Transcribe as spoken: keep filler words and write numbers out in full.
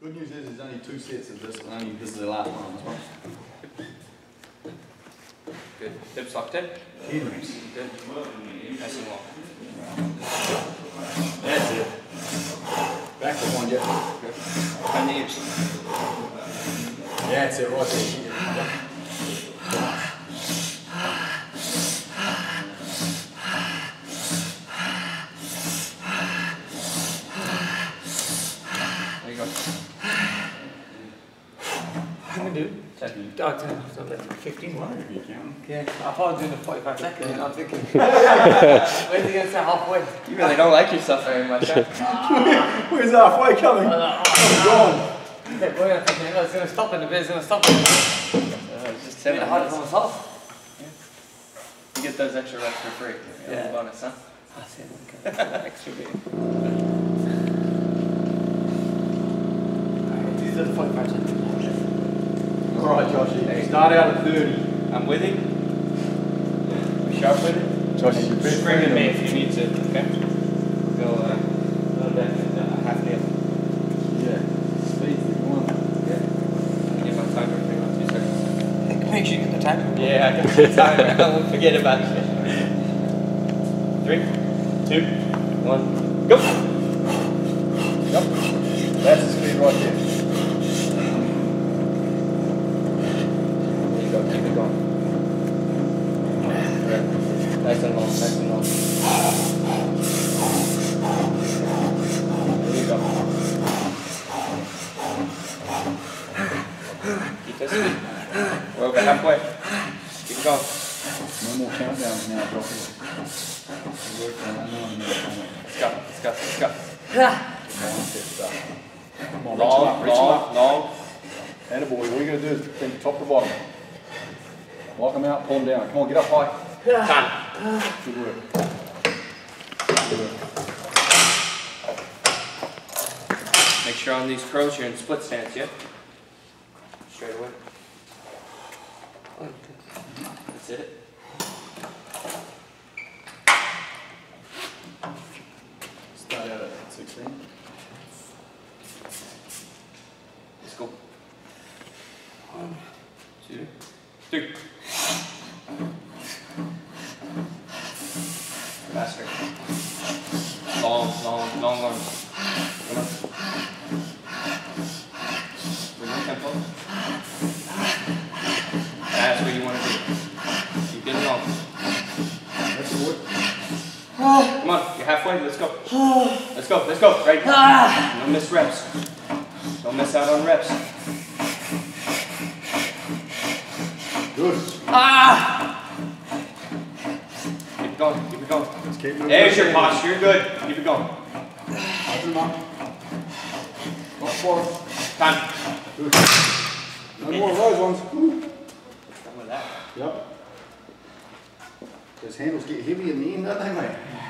Good news is there's only two sets of this, and only this is the last one on this one. Good. Dips like tip? Henry's. Good. Nice and long. That's it. Back to one, yeah. Good. And the edge. That's it, right there. I don't know if I've left fifteen one. Yeah, I thought I was doing the forty-five seconds and I was thinking, where's he going to say halfway? You really don't like yourself very much, huh? Where's halfway coming? I was like, oh, oh, no. That boy, I think, no, it's going to stop in a bit, it's going to stop in a bit. Uh, it's just seven hide it for myself. Yeah. You get those extra reps for free. Yeah. That's a bonus, huh? I see it. Extra bit. Alright, these are the forty-five seconds. Alright, Josh, you start out at thirty. I'm with him. We're sharp with it. Josh, you better bring it me if you need to, okay? We'll go uh, a little bit and uh, half down. Yeah, speed if you want. Yeah. I'm going to get my timer and hang on two seconds. Make sure you get the timer. Yeah, I got the timer. I won't forget about it. Three, two, one, go! Yep. That's the speed right there. Keep it going. Nice and long, nice and long. There you go. Keep this. We're over halfway. Keep going. No more countdowns now, drop it. Let's go, let's go, let's go. Come on, long, reach long, long. And a boy, what we're going to do is think top to bottom. Lock him out, pull him down. Come on, get up high. Done. Good work. Good work. Make sure on these curls you're in split stance, yeah? Straight away. That's it. Start out at sixteen. Let's go. One, two, three. Faster. Long, long, long arms. Come on. Bring the tempo. That's what you want to do. Keep getting long. That's the wood. Come on, you're halfway. Let's go. Let's go, let's go. Right now. Don't miss reps. Don't miss out on reps. Good. Ah! Keep it going, keep it going. Let's keep it There's your posture, you're good. Keep it going. Not far. Time. Good. No more of those ones. Done with that. Yep. Those handles get heavy in the end, don't they, mate?